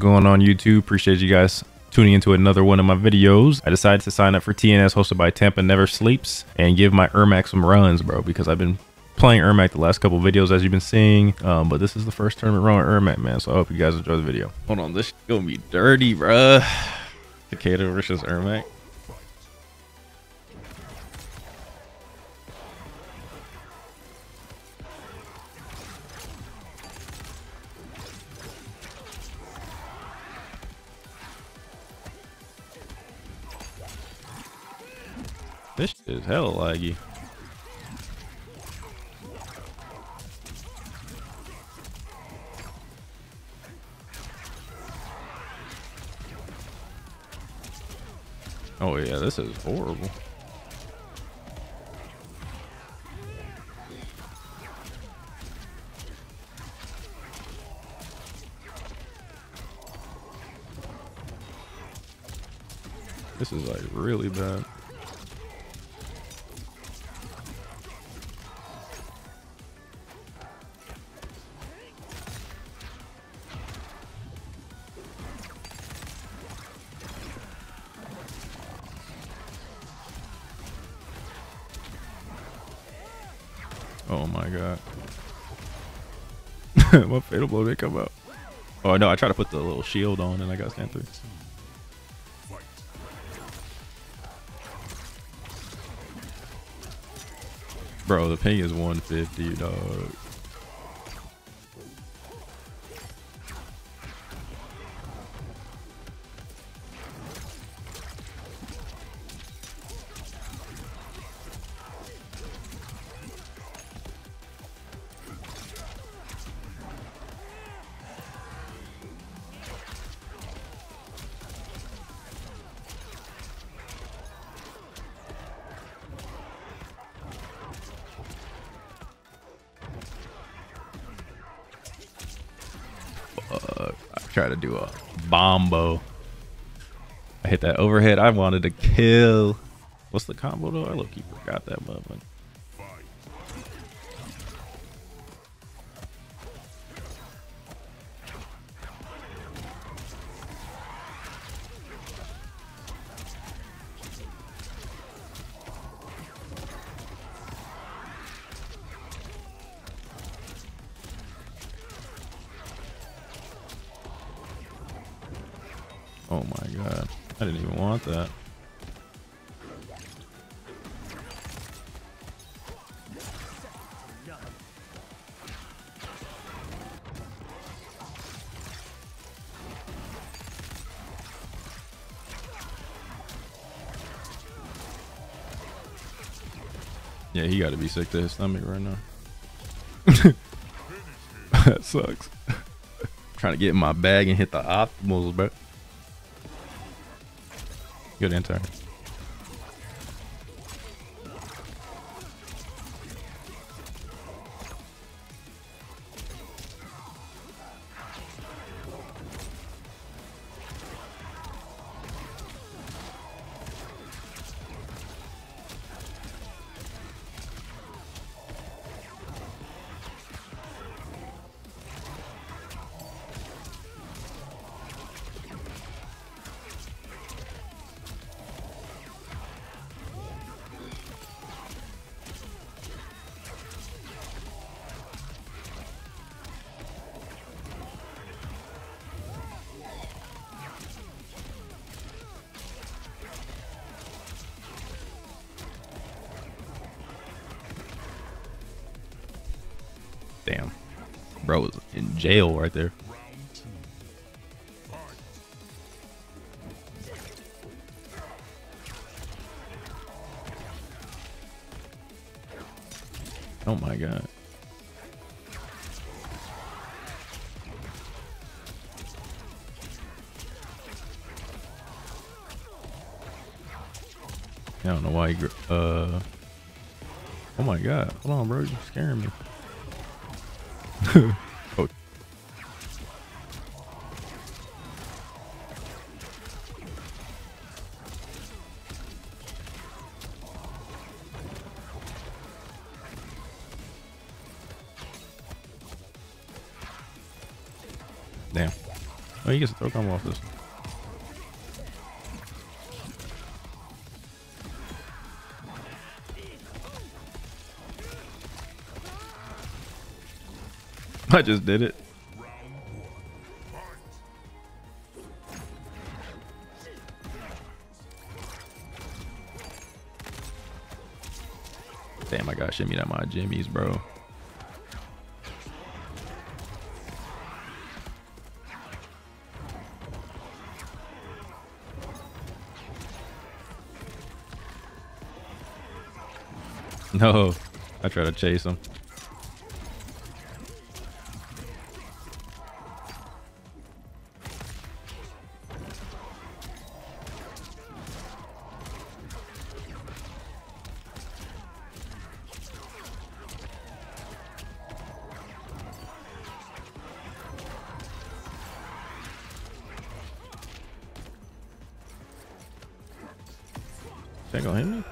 going on, YouTube? Appreciate you guys tuning into another one of my videos. I decided to sign up for TNS hosted by Tampa Never Sleeps and give my Ermac some runs, bro, because I've been playing Ermac the last couple videos, as you've been seeing, but this is the first tournament run Ermac, man, so I hope you guys enjoy the video. Hold on, this gonna be dirty, bruh. Takeda versus Ermac. This shit is hella laggy. Oh yeah, this is horrible. This is like really bad. Oh my god. What fatal blow did come out? Oh no, I tried to put the little shield on and I got scanned through. Bro, the ping is 150, dog. Try to do a bombo. I hit that overhead. I wanted to kill. What's the combo though? I low-key forgot that motherfucker. Oh my god, I didn't even want that. Yeah, he gotta be sick to his stomach right now. That sucks. I'm trying to get in my bag and hit the optimals, bro. Good enter. Damn, bro was in jail right there. Oh my god. I don't know why he oh my god, hold on, bro, you're scaring me. Oh. Damn. Oh, he gets a throw combo off this. I just did it. Damn, I got shimmy out my jimmies, bro. No, I try to chase him. That gonna hit me?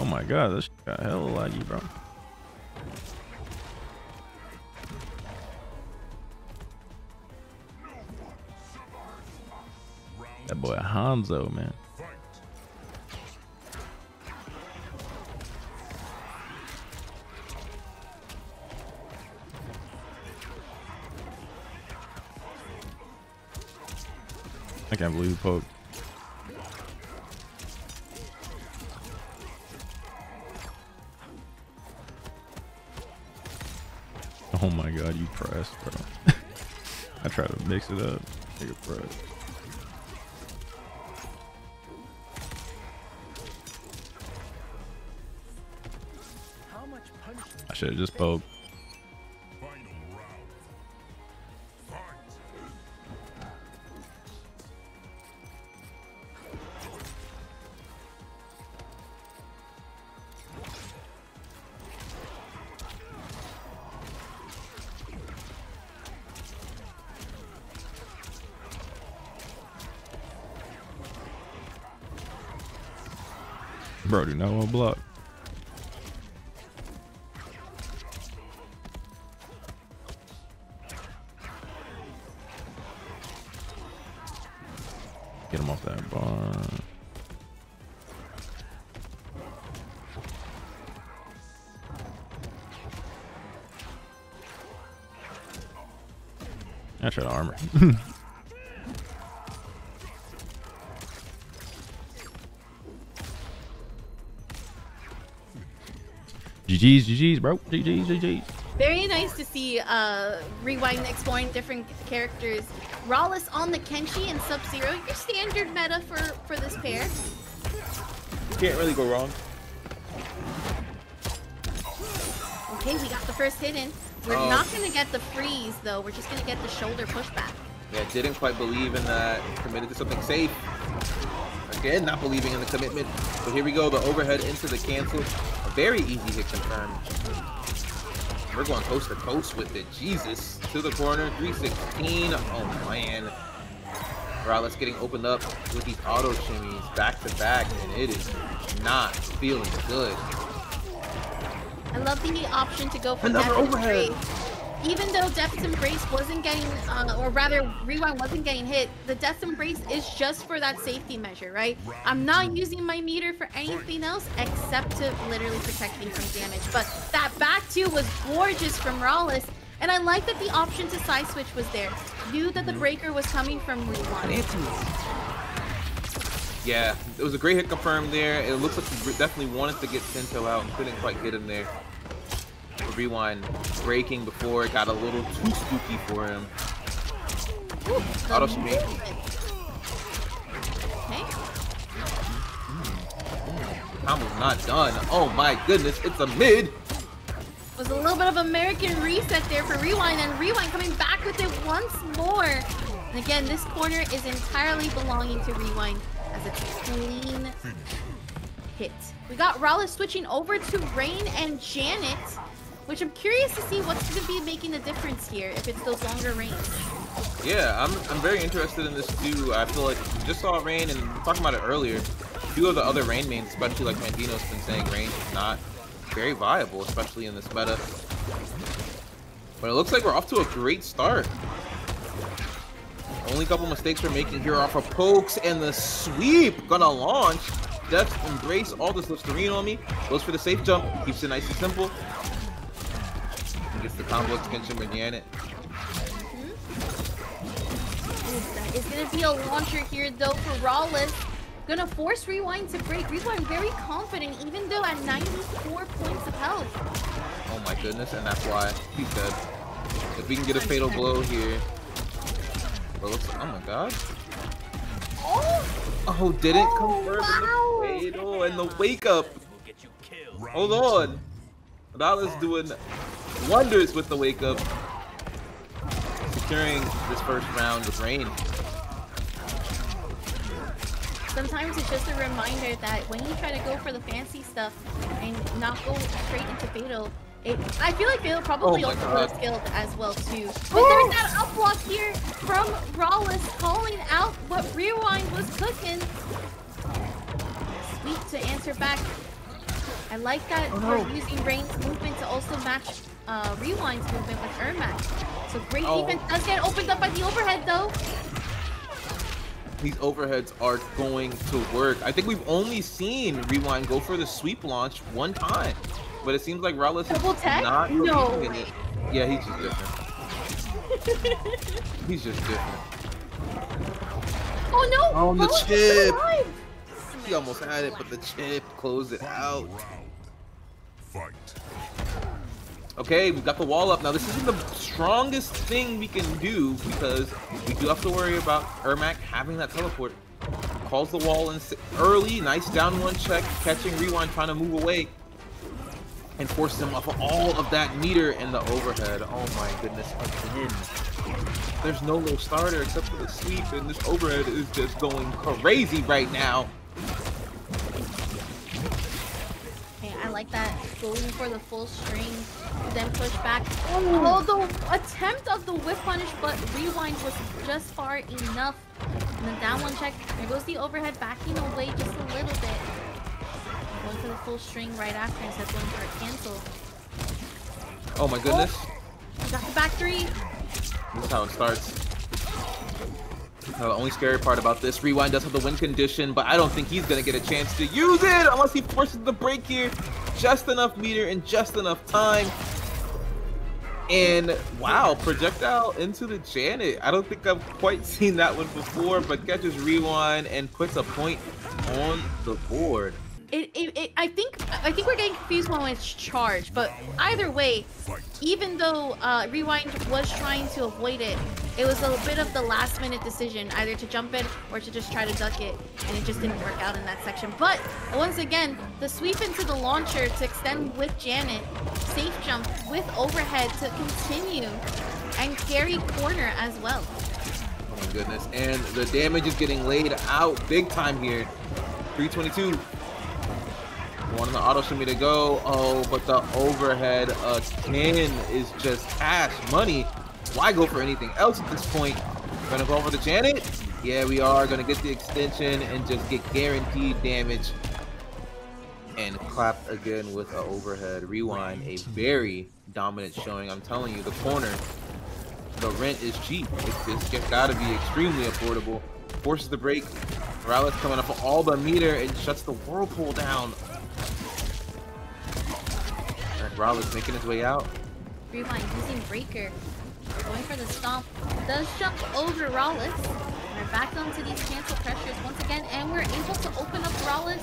Oh my god, this got hella laggy, bro. That boy Hanzo, man. I can't believe you poked. Oh my god, you pressed, bro. I tried to mix it up. Take a press. I should have just poked. Bro, do not want to block. Get him off that barn. I tried to armor. GG's, GG's, bro. GG's, GG's. Very nice to see Rewind exploring different characters. Rawless on the Kenshi and Sub-Zero. Your standard meta for this pair. Can't really go wrong. Okay, we got the first hit in. We're not going to get the freeze, though. We're just going to get the shoulder pushback. Yeah, didn't quite believe in that. Committed to something safe. Again, not believing in the commitment. But here we go. The overhead into the cancel. Very easy hit confirm. We're going coast to coast with the Jesus to the corner. 316. Oh man. Rawless getting opened up with these auto shimmies back to back, and it is not feeling good. I love the option to go for another overhead. Even though Death's Embrace wasn't getting, or rather Rewind wasn't getting hit, the Death's Embrace is just for that safety measure, right? I'm not using my meter for anything else except to literally protect me from damage. But that back two was gorgeous from Rawless, and I like that the option to side switch was there. Knew that the breaker was coming from Rewind. Yeah, it was a great hit confirmed there. It looks like he definitely wanted to get Sindel out and couldn't quite get him there. Rewind breaking before it got a little too spooky for him. Auto shimmy. Okay. Combo's not done. Oh my goodness, it's a mid. It was a little bit of American reset there for Rewind, and Rewind coming back with it once more. And again, this corner is entirely belonging to Rewind as a clean hit. We got Rawless switching over to Rain and Janet, which I'm curious to see what's going to be making the difference here if it's those longer range. Yeah, I'm very interested in this too. I feel like we just saw Rain, and we were talking about it earlier. A few of the other Rain mains, especially like Mandino's been saying, Rain is not very viable, especially in this meta. But it looks like we're off to a great start. Only couple mistakes we're making here off of pokes and the sweep. Gonna launch. Depth, embrace, all this looks serene on me. Goes for the safe jump. Keeps it nice and simple. And gets the combo extension with Janet. It's gonna be a launcher here though for Rawless. Gonna force Rewind to break. Rewind very confident, even though at 94 points of health. Oh my goodness, and that's why he's dead. If we can get a fatal blow here. Bro, looks like, oh my god. Oh! Oh, didn't convert the fatal and the wake up. Hold on. Dallas doing wonders with the wake up. Securing this first round with Rain. Sometimes it's just a reminder that when you try to go for the fancy stuff and not go straight into fatal, I feel like fatal probably also skilled as well too. But there's that up block here from Rawless calling out what Rewind was cooking. Sweet to answer back. I like that we're using Rain's movement to also match Rewind's movement with Ermac. So great defense does get opened up by the overhead though. These overheads are going to work. I think we've only seen Rewind go for the sweep launch one time, but it seems like Rawless is not believing in it. Yeah, he's just different. He's just different. Oh no! On the chip! He almost had it, but the chip closed it out. Fight. Okay, we've got the wall up. Now this isn't the strongest thing we can do because we do have to worry about Ermac having that teleport. Calls the wall in early, nice down one check, catching Rewind trying to move away and forces him off of all of that meter in the overhead. Oh my goodness, again. There's no low starter except for the sweep and this overhead is just going crazy right now. I like that, going for the full string, then push back. Oh, the attempt of the whip punish, but Rewind was just far enough. And then down one check, there goes the overhead, backing away just a little bit. Going for the full string right after instead of going for a cancel. Oh my goodness. Oh, got the back three. This is how it starts. The only scary part about this, Rewind does have the win condition, but I don't think he's going to get a chance to use it unless he forces the break here. Just enough meter and just enough time. And wow, projectile into the Janet. I don't think I've quite seen that one before, but catches Rewind and puts a point on the board. I think we're getting confused when it's charged, but either way, even though Rewind was trying to avoid it, it was a bit of the last minute decision, either to jump in or to just try to duck it, and it just didn't work out in that section. But once again, the sweep into the launcher to extend with Janet, safe jump with overhead to continue, and carry corner as well. Oh my goodness, and the damage is getting laid out big time here. 322. Wanting the auto shimmy to go. Oh, but the overhead again is just cash money. Why go for anything else at this point? Gonna go for the Janet? Yeah, we are gonna get the extension and just get guaranteed damage. And clap again with an overhead. Rewind, a very dominant showing. I'm telling you, the corner, the rent is cheap. It's just gotta be extremely affordable. Forces the break. Rawless coming up for all the meter and shuts the whirlpool down. Rawless making his way out. Rewind using breaker. Going for the stomp. Does jump over Rawless. We're back onto these cancel pressures once again, and we're able to open up Rawless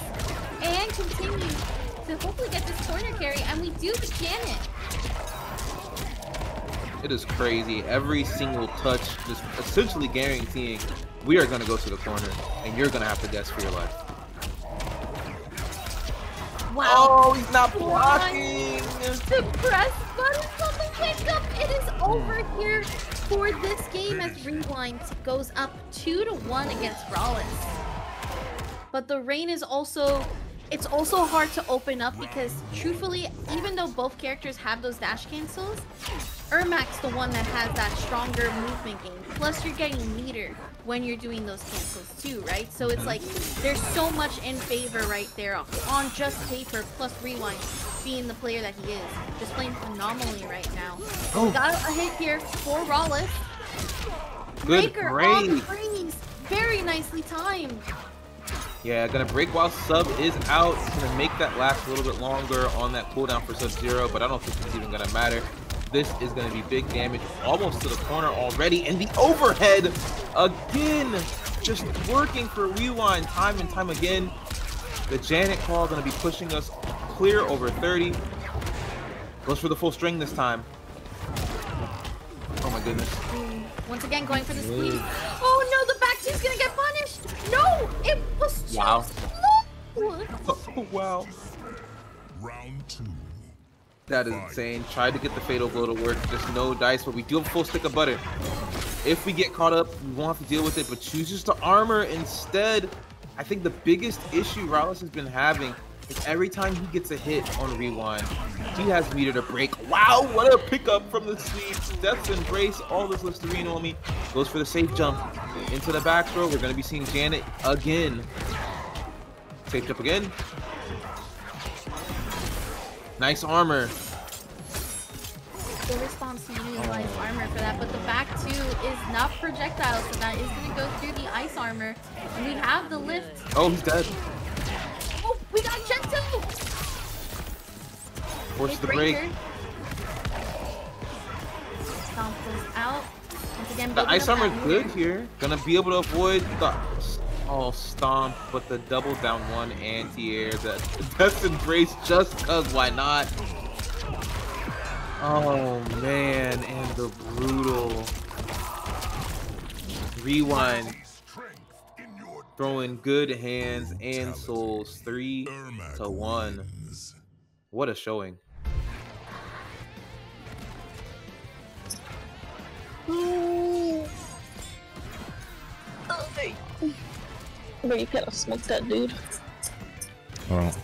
and continue to hopefully get this corner carry, and we do the Janet. It is crazy. Every single touch just essentially guaranteeing we are going to go to the corner, and you're going to have to guess for your life. Wow. Oh, he's not blocking! The press button on the wake up! It is over here for this game as Rewind goes up 2-1 against Rawless. But the Rain is also... It's also hard to open up because, truthfully, even though both characters have those dash cancels, Ermac's the one that has that stronger movement game. Plus, you're getting meter when you're doing those cancels too, right? So it's like, there's so much in favor right there on just paper, plus Rewind being the player that he is. Just playing phenomenally right now. Oh. We got a hit here for Rollis. Good Breaker on the freeze. Very nicely timed. Yeah, gonna break while Sub is out. It's gonna make that last a little bit longer on that cooldown for Sub-Zero, but I don't think it's even gonna matter. This is gonna be big damage, almost to the corner already, and the overhead again, just working for Rewind time and time again. The Janet call gonna be pushing us clear over 30. Goes for the full string this time. Oh my goodness. Once again, going for the squeeze. Oh no, the back two's gonna get punished. No, it was just low. Oh, wow. Round two. That is insane. Tried to get the fatal blow to work, just no dice, but we do have a full stick of butter. If we get caught up, we won't have to deal with it, but choose just to armor instead. I think the biggest issue Rollis has been having is every time he gets a hit on Rewind, he has meter to break. Wow, what a pickup from the sleeves. Death's Embrace, all this Listerine on me. Goes for the safe jump into the back throw. We're going to be seeing Janet again. Safe jump again. Nice armor. The response utilized armor for that, but the back two is not projectile, so that is going to go through the ice armor. And we have the lift. Oh, he's dead. Oh, we got Gento! Force the break. Stomp goes out. Once again, the ice armor is good here. Gonna be able to avoid the stomp, but the double down one anti-air. The Death's Embrace just because why not? Oh man, and the brutal Rewind throwing good hands and souls. 3-1. What a showing. Wait, you gotta smoke that dude. Oh.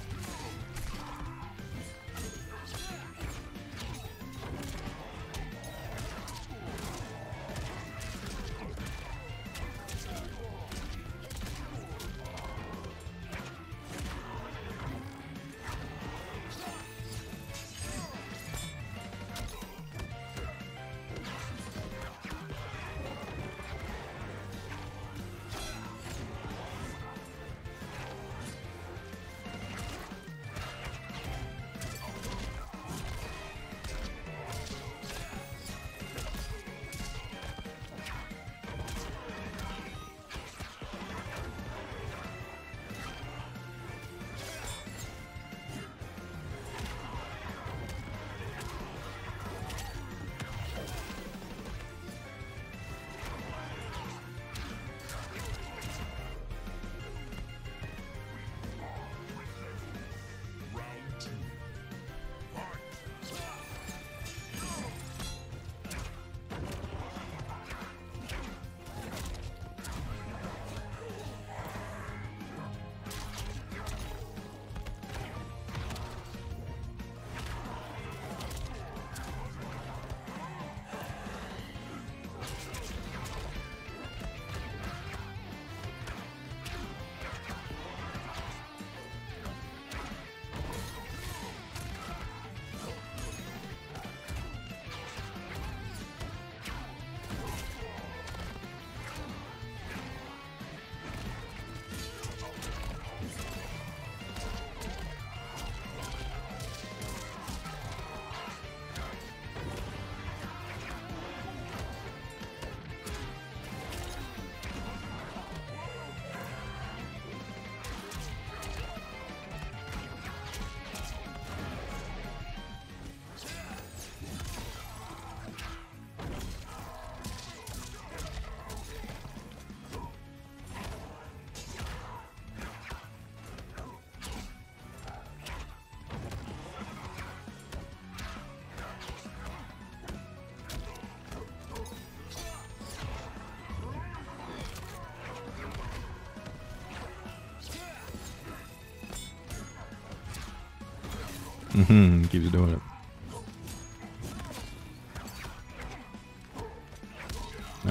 Mm-hmm, keeps doing it.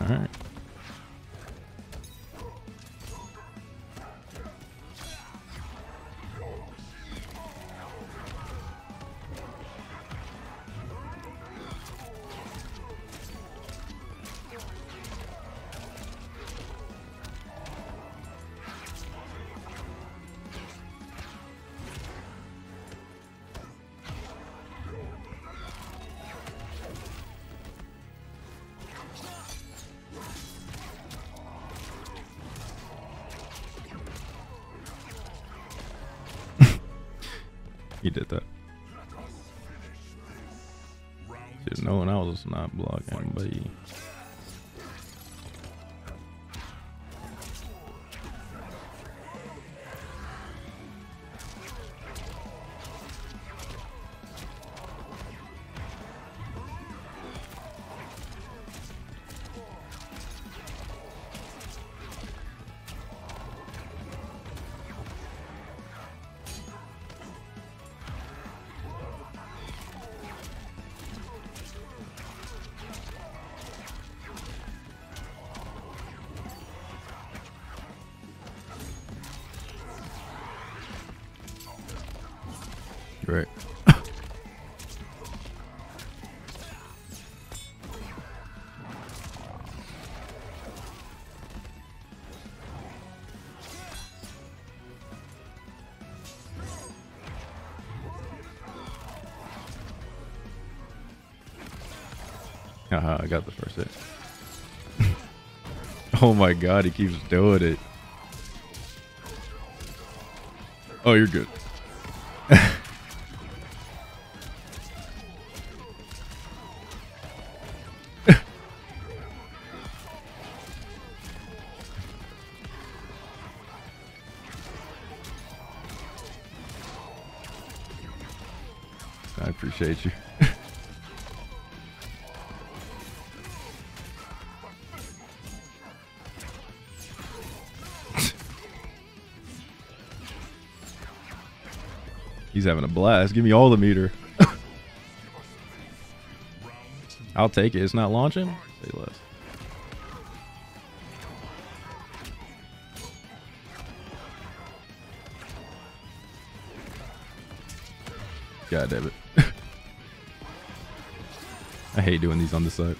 Alright. He did that. Shit, no one else is not blocking, but he... Right. Haha, I got the first hit. Oh my god, he keeps doing it. Oh, you're good. I appreciate you. He's having a blast. Give me all the meter. I'll take it. It's not launching. Say less. God damn it. I hate doing these on the side.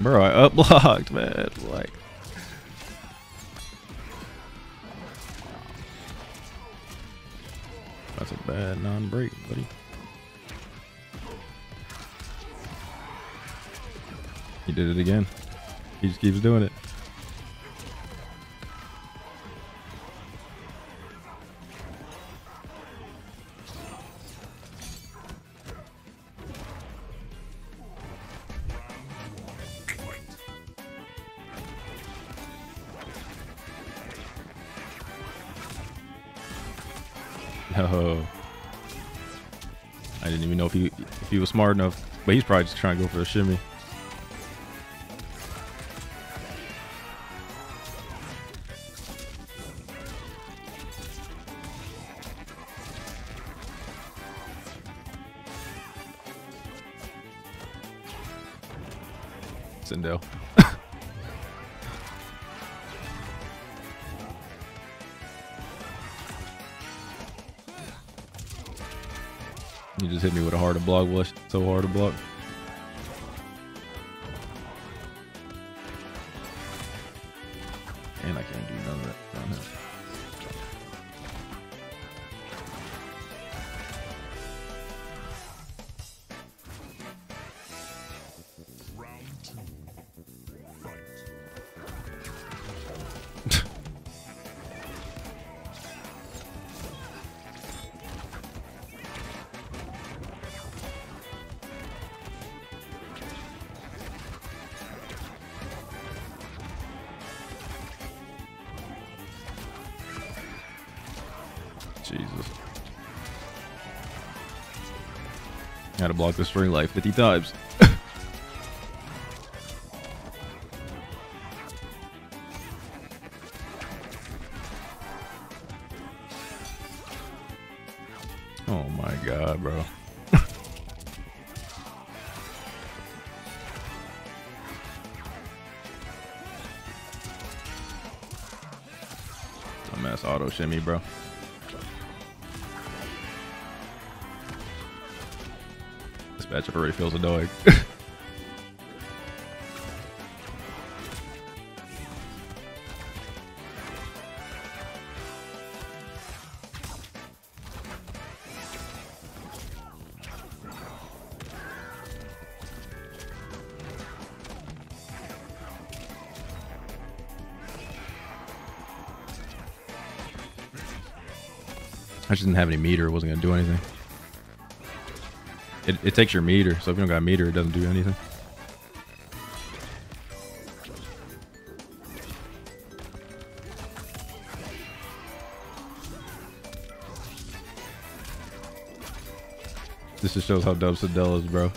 Bro, I up-blocked, man. Like, that's a bad non-break, buddy. He did it again. He just keeps doing it. No. I didn't even know if he was smart enough, but he's probably just trying to go for a shimmy. Sindel. You just hit me with a hard to block. Well, so hard to block. And I can't do none of that down here. Jesus. I had to block this string life 50 times. Oh my god, bro. Dumbass auto shimmy, bro. That already feels annoying. I just didn't have any meter. It wasn't going to do anything. It takes your meter, so if you don't got a meter, it doesn't do anything. This just shows how dumb Sindel is, bro.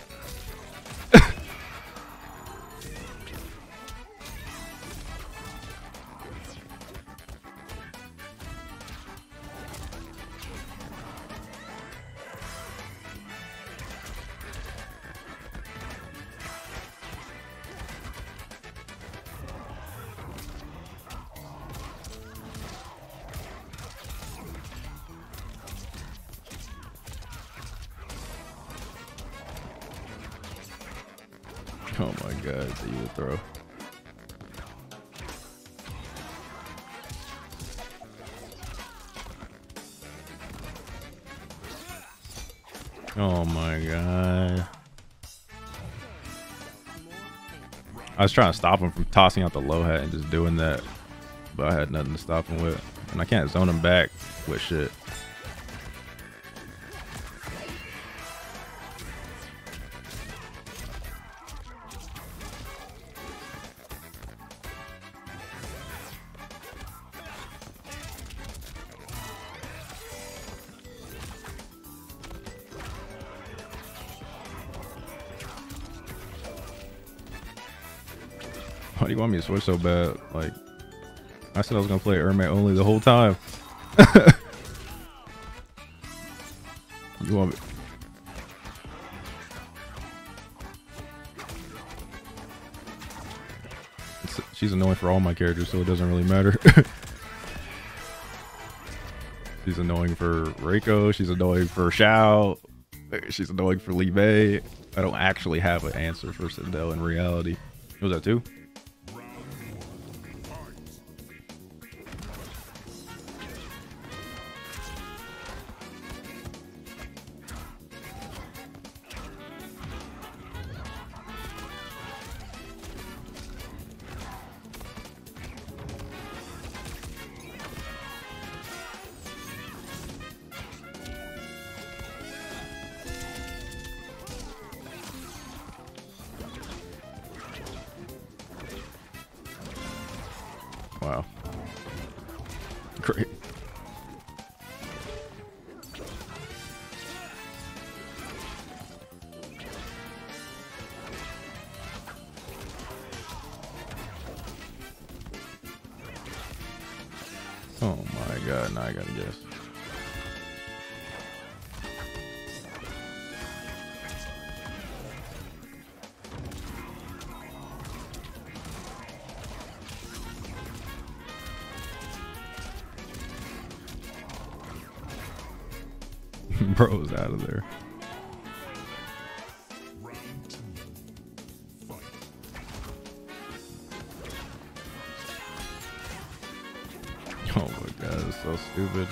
Oh my god, it's an evil throw. Oh my god. I was trying to stop him from tossing out the low hat and just doing that, but I had nothing to stop him with. And I can't zone him back with shit. Why do you want me to switch so bad? Like, I said I was gonna play Ermac only the whole time. You want me? She's annoying for all my characters, so it doesn't really matter. She's annoying for Reiko. She's annoying for Shao. She's annoying for Li Mei. I don't actually have an answer for Sindel in reality. What was that too? Wow. Great. Oh my god, now I gotta guess. Bro's out of there. Oh my god, it's so stupid.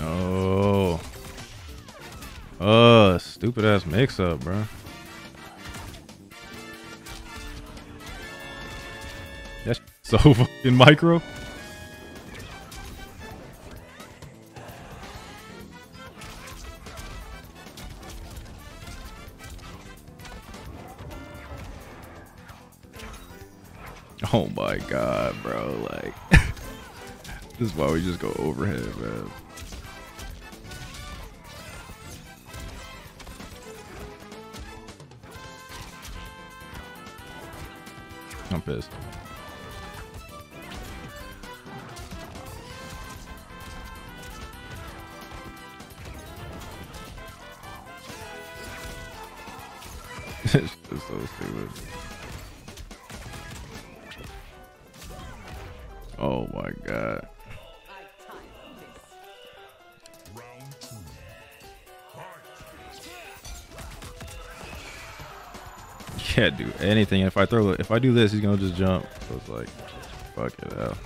No. Stupid ass mix up, bro. That's so fucking micro. Oh my god, bro. Like, this is why we just go overhead, man. jump is. It's just so stupid. Oh my god. Can't do anything. If I throw it, if I do this, he's gonna just jump. So it's like, fuck it out.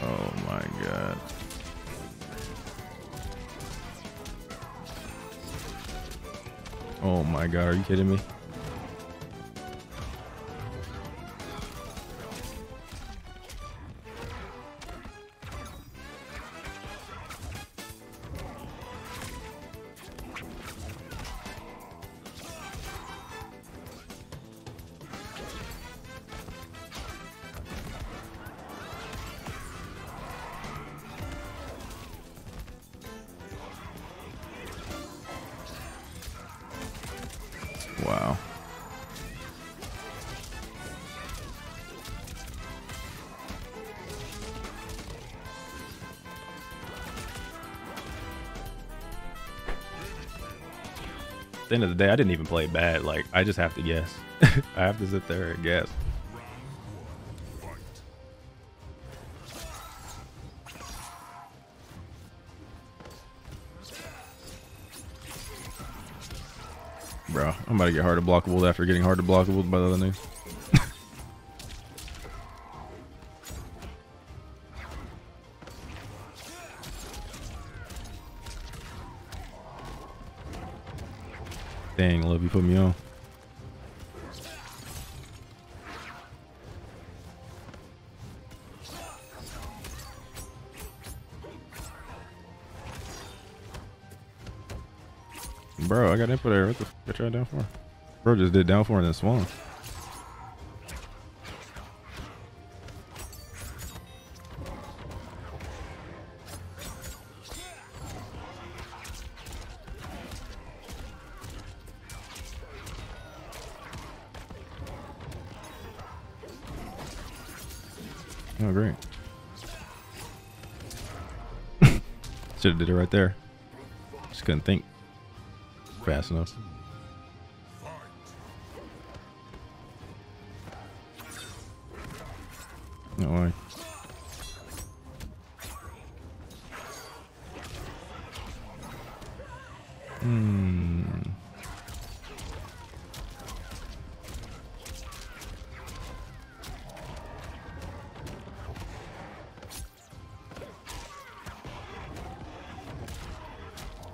Oh my god. Oh my god, are you kidding me? Wow. At the end of the day, I didn't even play bad. Like, I just have to guess. I have to sit there and guess. Bro, I'm about to get hard to blockable after getting hard to blockable by the other name. Dang, love, you put me on. Bro, I got input there. What the fuck I tried down for? Bro just did down for and then swung. Oh great. Should have did it right there. Just couldn't think fast enough. No way.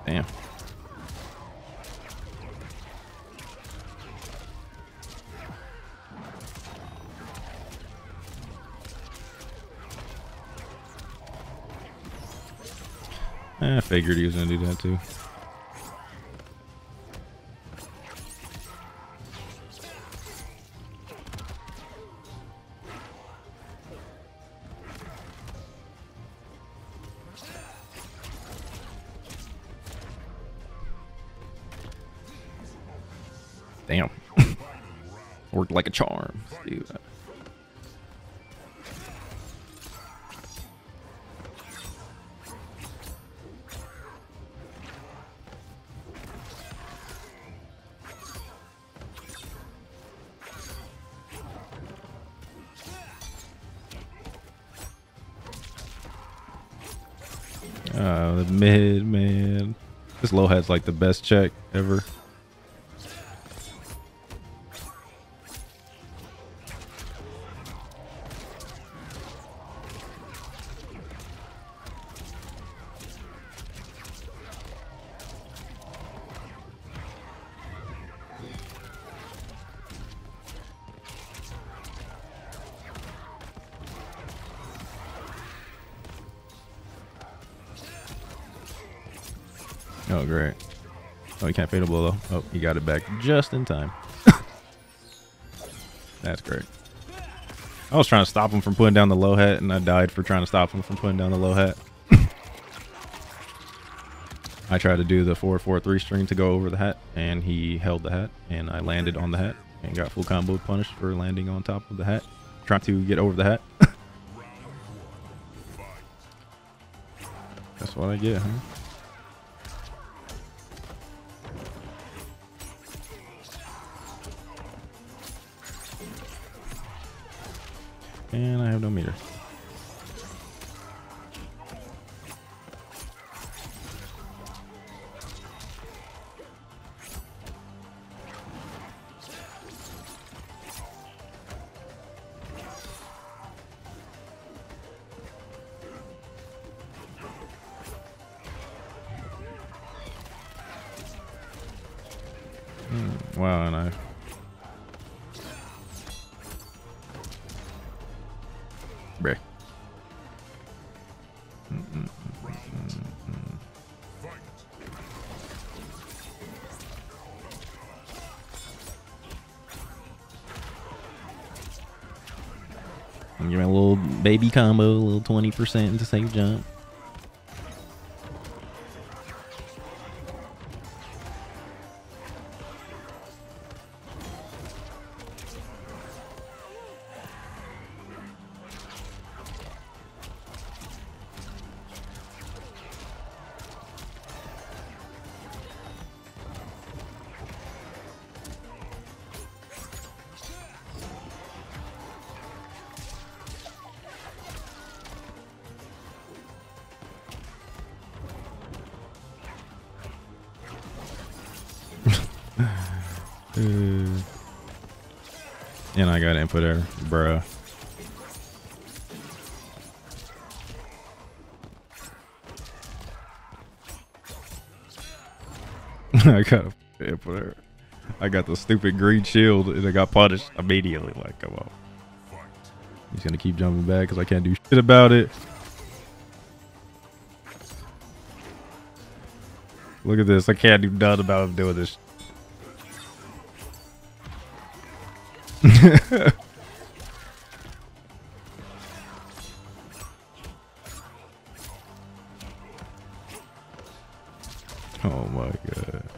Damn. I figured he was gonna do that too. Damn. Worked like a charm. Dude. The mid, man. This low hat's like the best check ever. Oh, great. Oh, he can't fade a blow, though. Oh, he got it back just in time. That's great. I was trying to stop him from putting down the low hat, and I died for trying to stop him from putting down the low hat. I tried to do the 4-4-3 string to go over the hat, and he held the hat, and I landed on the hat and got full combo punished for landing on top of the hat, trying to get over the hat. That's what I get, huh? And I have no meter. Wow, and I... Break. I'm giving a little baby combo, a little 20% to save jump. And I got input error, bruh. I got input error. I got the stupid green shield and I got punished immediately. Like, come on. He's gonna keep jumping back because I can't do shit about it. Look at this. I can't do nothing about him doing this. Oh my god.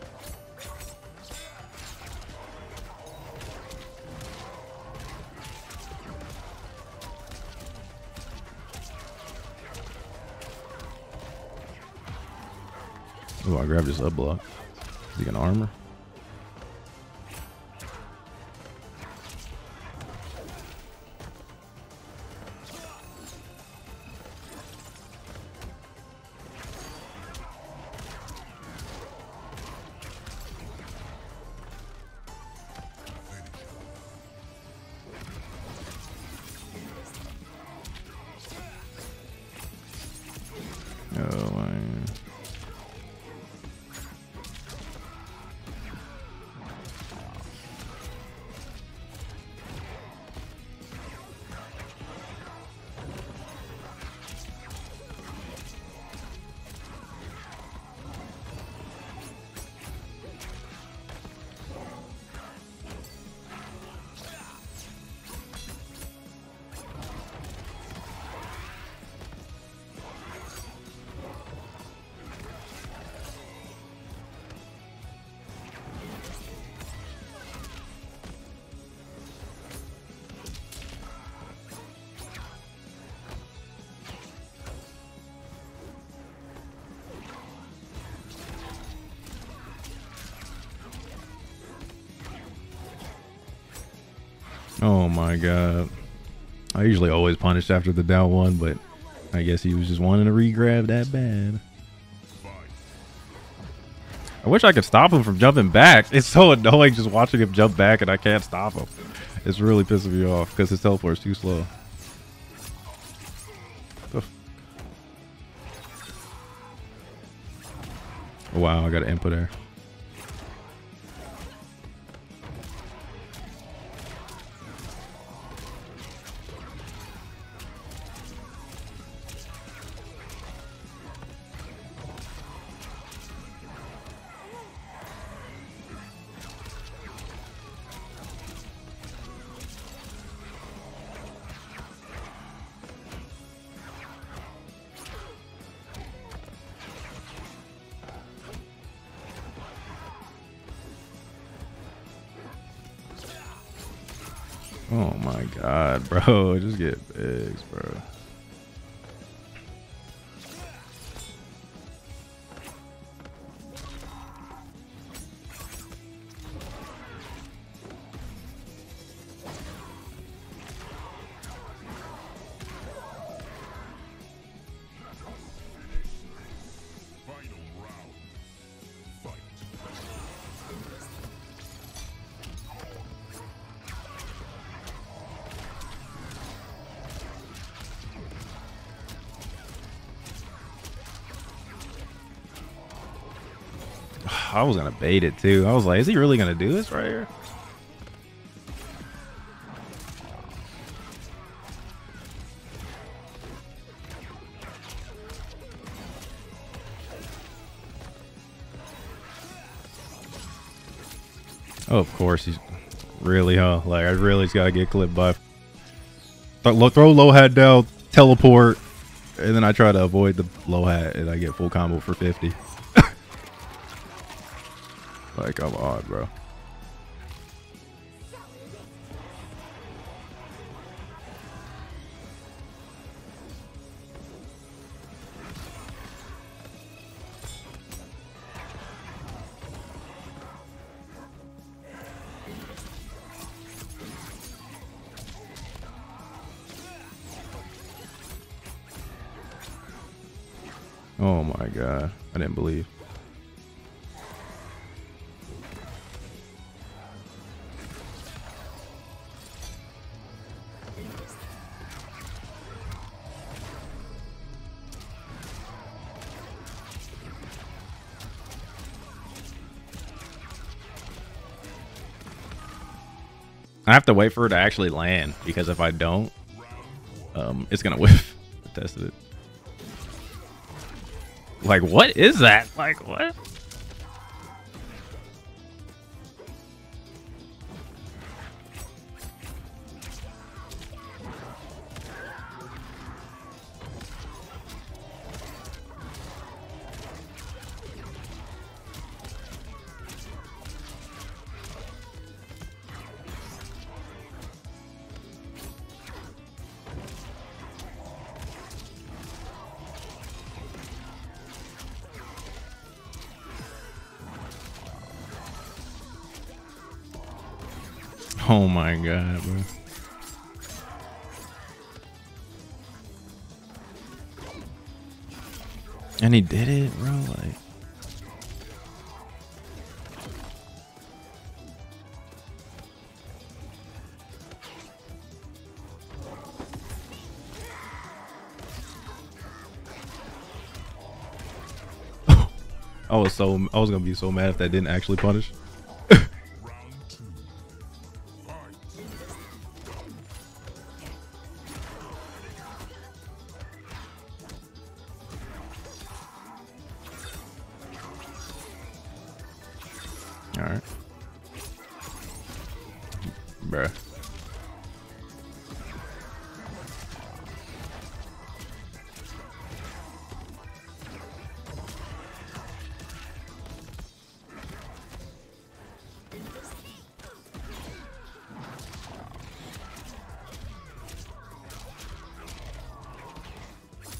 Oh, I grabbed his up block. Is he gonna armor? Oh my god. I usually always punish after the down one, but I guess he was just wanting to re-grab that bad. I wish I could stop him from jumping back. It's so annoying just watching him jump back and I can't stop him. It's really pissing me off because his teleport is too slow. Oh, wow, I got an input there. Oh my god, bro. Just get eggs, bro. I was gonna bait it too. I was like, is he really gonna do this right here? Oh, of course he's really, huh? Like, I really just gotta get clipped by. Throw low hat down, teleport, and then I try to avoid the low hat, and I get full combo for 50. Like, I'm odd, bro. Oh my god, I didn't believe. I have to wait for it to actually land, because if I don't, it's gonna whiff. I tested it. Like, what is that? Like, what? Oh my god, bro. And he did it, bro, like. I was gonna be so mad if that didn't actually punish. Alright. Bruh.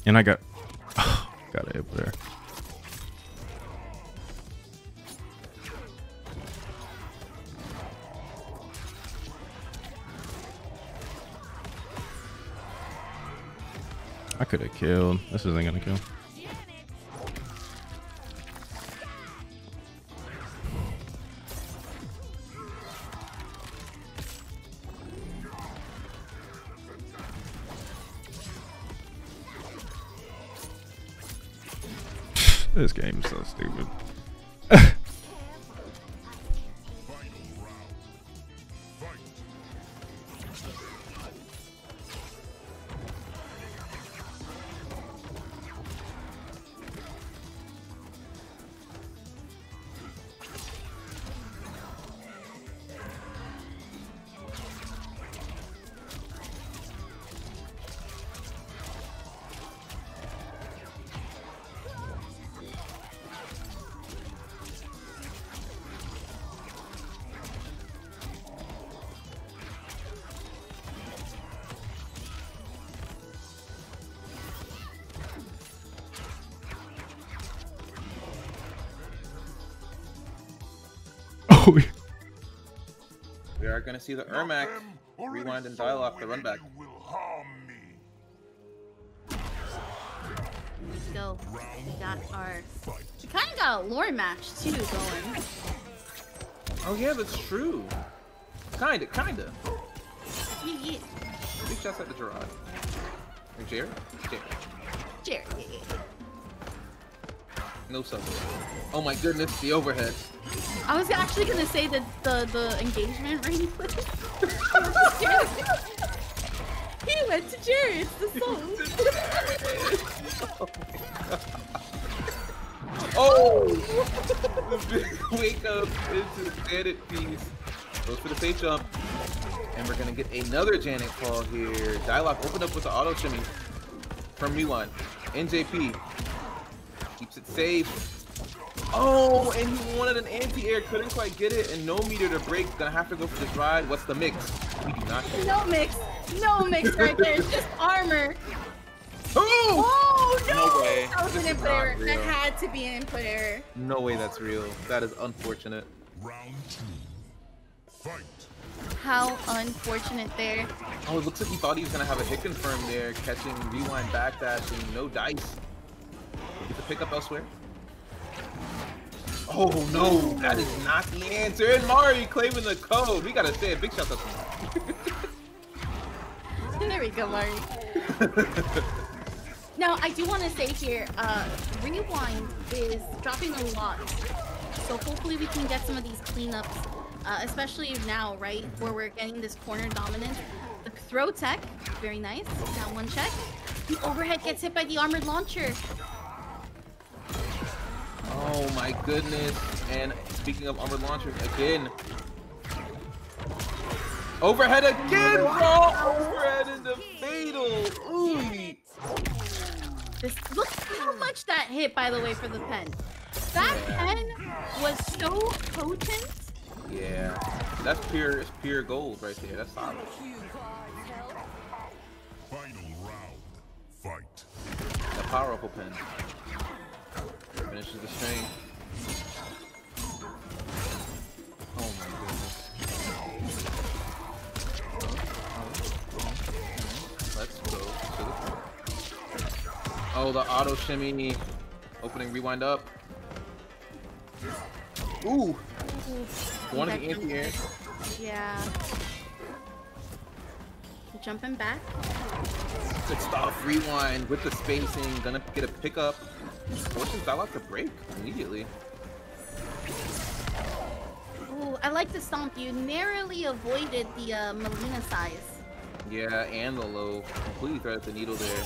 And I got... got it up there. I could have killed. This isn't gonna kill. This game's so stupid. Oh. We are going to see the Ermac, Rewind, and Dyloch the runback. Let's go. We got our... We kind of got a lore match, too, going. Oh, yeah, that's true. Kinda. Yeah. Big shots at the Gerard. Or Jared? Jared. Yeah. No sub. Oh my goodness, the overhead. I was actually gonna say that the engagement ring. He went to Jared. It's the soul. Oh! The big wake up into the Janet piece. Goes for the face jump. And we're gonna get another Janet call here. Dyloch opened up with the auto shimmy from Milan. NJP keeps it safe. Oh, and he wanted an anti-air, couldn't quite get it, and no meter to break. Gonna have to go for the ride. What's the mix? We do not care. No mix right there. It's just armor. Oh! Oh no! No way. That was an input error. That had to be an input error. No way that's real. That is unfortunate. Round two. Fight. How unfortunate there. Oh, it looks like he thought he was going to have a hit confirm there, catching Rewind backdash and no dice. Get the pickup elsewhere. Oh no, that is not the answer. And Mari claiming the code. We got to say a big shout out to Mari. There we go, Mari. Now, I do want to say here, Rewind is dropping a lot. So hopefully we can get some of these cleanups. Especially now, right, where we're getting this corner dominance. The throw tech, very nice. Down one check. The overhead gets hit by the armored launcher. Oh my goodness. And speaking of armored launchers, again. Overhead again! Oh, overhead in the fatal! Ooh! This, look how much that hit, by the way, for the pen. That pen was so potent. Yeah, that's pure. It's pure gold right there. That's solid. Final round, fight. The power up open. Finishes the string. Oh my goodness. Let's go to the corner. Oh, the auto shimmy, opening rewind up. Ooh. One of the anti-air. Yeah. Jumping back. Good stuff. Rewind with the spacing. Gonna get a pickup. Forces Dyloch to break immediately. Ooh, I like the stomp. You narrowly avoided the Mileena size. Yeah, and the low. Completely threaded the needle there.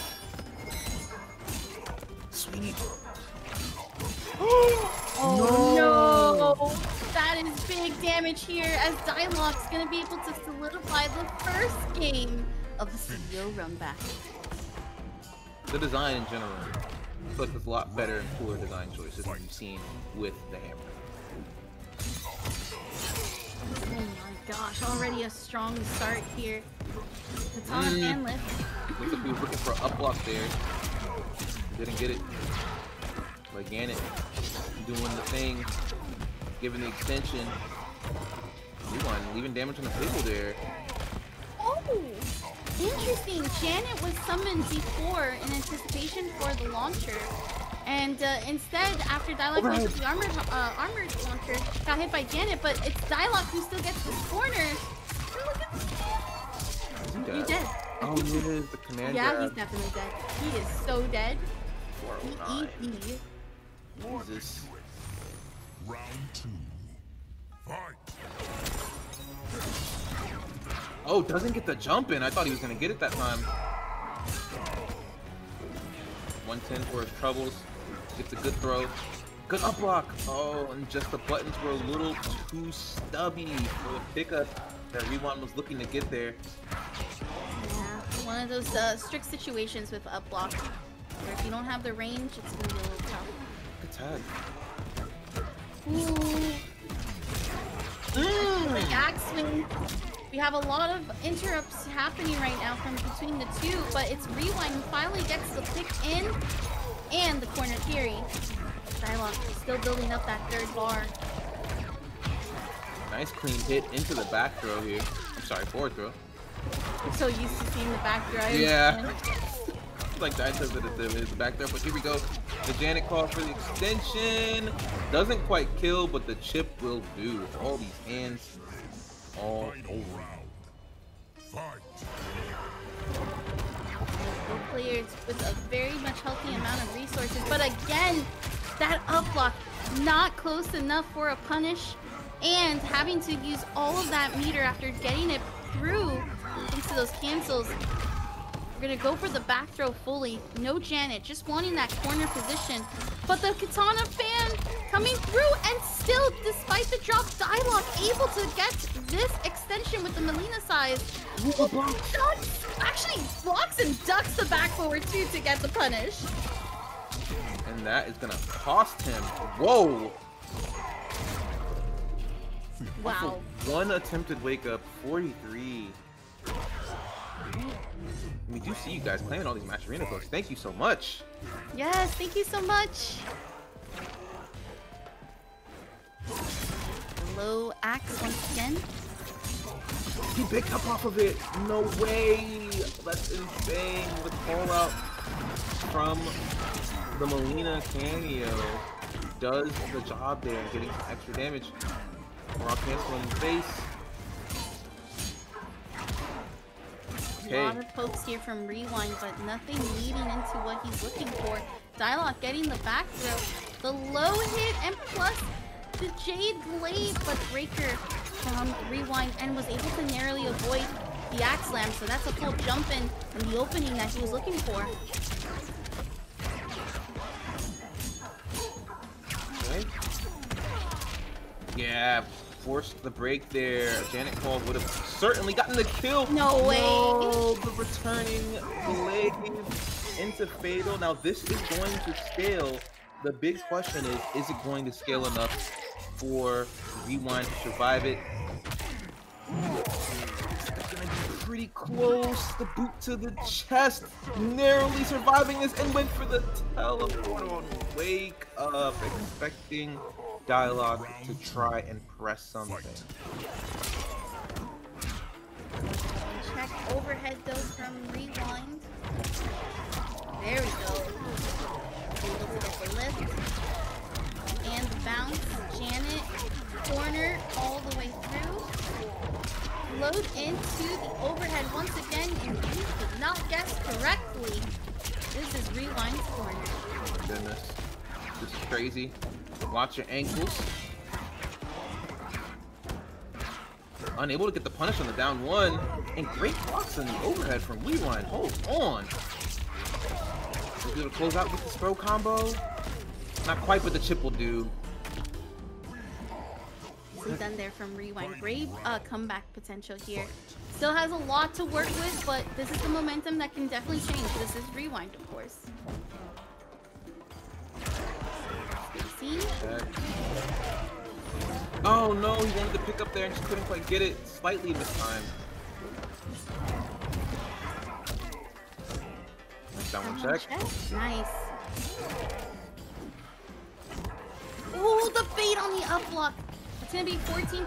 Sweet. Oh no. That is big damage here, as Dyloch's gonna be able to solidify the first game of the Sub-Zero runback. The design in general, but it's a lot better and cooler design choices than you've seen with the hammer. Oh my gosh, already a strong start here. Katana and lift. Looks like he was looking for an up block there. Didn't get it. But Janet doing the thing. Given the extension. Rewind, leaving damage on the table there. Oh! Interesting. Janet was summoned before in anticipation for the launcher. And instead, after Dyloch went to the armored launcher, got hit by Janet, but it's Dyloch who still gets the corner. Oh, look at this. You're dead. Oh, he is the commander. Yeah, he's definitely dead. He is so dead. 409. Jesus. Round two. Fight. Oh, doesn't get the jump in. I thought he was gonna get it that time. 110 for his troubles. Gets a good throw. Good up block. Oh, and just the buttons were a little too stubby for the pickup that Rewind was looking to get there. Yeah, one of those strict situations with up block. Where if you don't have the range, it's gonna be a little tough. Good tag. Like axe swing. We have a lot of interrupts happening right now from between the two, but it's Rewind who finally gets the pick in and the corner theory. Dyloch still building up that third bar. Nice clean hit into the back throw here. I'm sorry, forward throw. I'm so used to seeing the back throw. Yeah. Like Dyne says that it's the back throw, but here we go. The Janet call for the extension. Doesn't quite kill, but the chip will do. All these hands. All over. Cleared with a very much healthy amount of resources, but again, that up block not close enough for a punish, and having to use all of that meter after getting it through into those cancels. We're gonna go for the back throw fully. No Janet, just wanting that corner position. But the Katana fan coming through, and still, despite the drop, Dyloch able to get this extension with the Mileena size. Shot actually blocks and ducks the back forward too to get the punish. And that is gonna cost him. Whoa! Wow. One attempted wake up, 43. We do see you guys playing all these Match Arena folks. Thank you so much. Yes, thank you so much. Low axe once again. He picked up off of it. No way. That's insane. The call out from the Mileena cameo does the job there, getting some extra damage. Raw cancel in the face. A lot of pokes here from Rewind, but nothing leading into what he's looking for. Dyloch getting the back throw, the low hit, and plus the Jade blade, but Breaker from Rewind and was able to narrowly avoid the axe slam, so that's a cool jump in from the opening that he was looking for. Okay. Yeah. Forced the break there. Janet call would have certainly gotten the kill. No way. No, the returning blade into fatal. Now this is going to scale. The big question is it going to scale enough for Rewind to survive it? That's gonna be pretty close. The boot to the chest, narrowly surviving this, and went for the teleport on wake up, expecting Dyloch to try and press something. Check overhead though from Rewind. There we go. Able to get the lift and the bounce. Janet corner all the way through. Load into the overhead once again, and you did not guess correctly. This is Rewind's corner. Oh my goodness, this is crazy. Watch your ankles. Unable to get the punish on the down one. And great blocks on the overhead from Rewind. Hold on. We'll be able to close out with this throw combo. Not quite, but the chip will do. Easily done there from Rewind. Great comeback potential here. Still has a lot to work with, but this is the momentum that can definitely change. This is Rewind, of course. Okay. Oh no, he wanted to pick up there and just couldn't quite get it. Slightly this time. Someone check. Nice. Oh, the bait on the up block. It's gonna be 14%,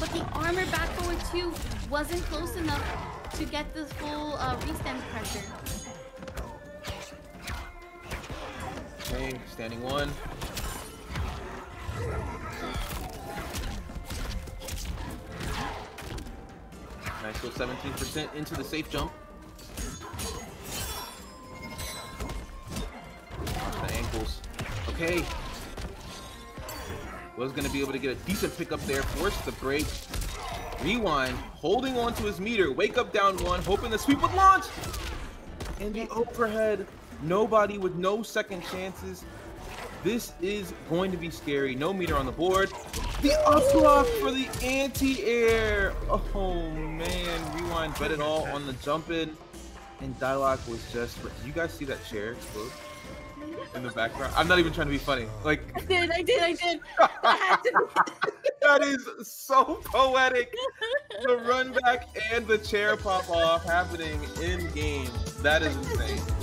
but the armor back forward 2 wasn't close enough to get the full restem pressure. Okay, standing one. Nice little 17% into the safe jump. Watch the ankles. Okay. Was gonna be able to get a decent pickup there. Force the break. Rewind, holding on to his meter. Wake up down one, hoping the sweep would launch. And the overhead. Nobody with no second chances. This is going to be scary. No meter on the board. The up block for the anti-air. Oh man, Rewind bet it all on the jump in. And Dyloch was just, you guys see that chair explode in the background? I'm not even trying to be funny. Like I did. That is so poetic. The run back and the chair pop off happening in game. That is insane.